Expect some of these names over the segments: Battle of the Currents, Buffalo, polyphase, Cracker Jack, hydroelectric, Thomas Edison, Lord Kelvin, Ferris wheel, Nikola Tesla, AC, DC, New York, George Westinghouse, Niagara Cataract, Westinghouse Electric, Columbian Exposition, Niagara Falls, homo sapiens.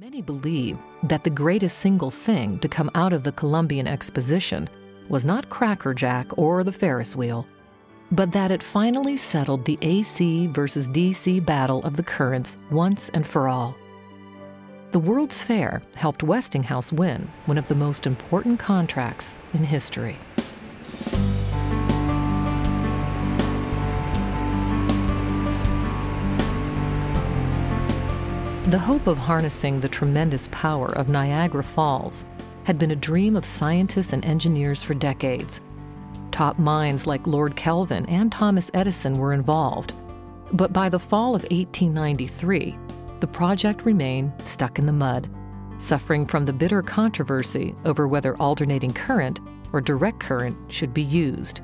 Many believe that the greatest single thing to come out of the Columbian Exposition was not Cracker Jack or the Ferris wheel, but that it finally settled the AC versus DC battle of the currents once and for all. The World's Fair helped Westinghouse win one of the most important contracts in history. The hope of harnessing the tremendous power of Niagara Falls had been a dream of scientists and engineers for decades. Top minds like Lord Kelvin and Thomas Edison were involved, but by the fall of 1893, the project remained stuck in the mud, suffering from the bitter controversy over whether alternating current or direct current should be used.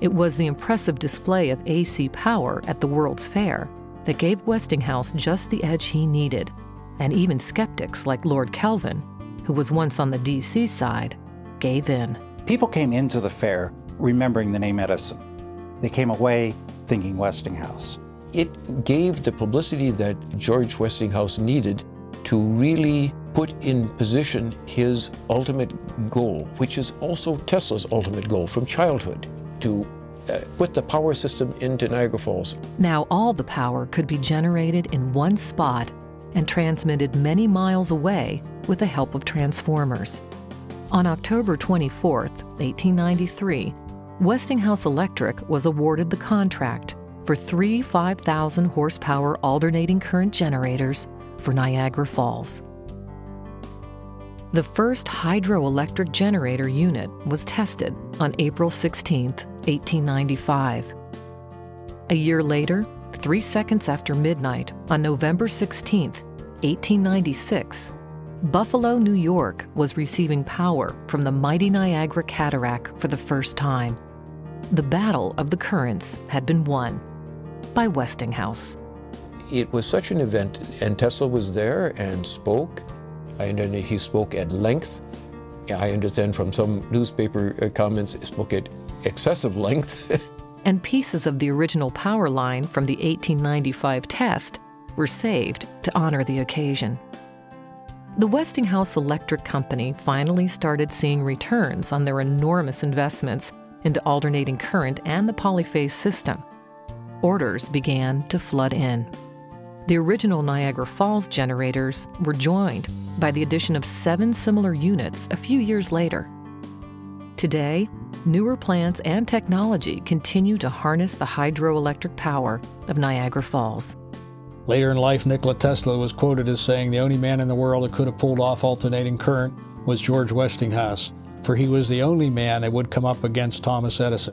It was the impressive display of AC power at the World's Fair that gave Westinghouse just the edge he needed, and even skeptics like Lord Kelvin, who was once on the DC side, gave in. People came into the fair remembering the name Edison. They came away thinking Westinghouse. It gave the publicity that George Westinghouse needed to really put in position his ultimate goal, which is also Tesla's ultimate goal from childhood, to put the power system into Niagara Falls. Now all the power could be generated in one spot and transmitted many miles away with the help of transformers. On October 24, 1893, Westinghouse Electric was awarded the contract for three 5,000 horsepower alternating current generators for Niagara Falls. The first hydroelectric generator unit was tested on April 16, 1895. A year later, 3 seconds after midnight, on November 16, 1896, Buffalo, New York was receiving power from the mighty Niagara Cataract for the first time. The Battle of the Currents had been won by Westinghouse. It was such an event, and Tesla was there and spoke. He spoke at length. I understand from some newspaper comments, he spoke at excessive length. And pieces of the original power line from the 1895 test were saved to honor the occasion. The Westinghouse Electric Company finally started seeing returns on their enormous investments into alternating current and the polyphase system. Orders began to flood in. The original Niagara Falls generators were joined by the addition of 7 similar units a few years later. Today, newer plants and technology continue to harness the hydroelectric power of Niagara Falls. Later in life, Nikola Tesla was quoted as saying the only man in the world that could have pulled off alternating current was George Westinghouse, for he was the only man that would come up against Thomas Edison.